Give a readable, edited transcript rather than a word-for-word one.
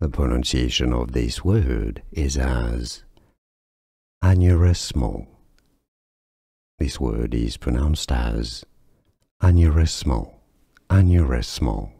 The pronunciation of this word is as aneurysmal. This word is pronounced as aneurysmal, aneurysmal.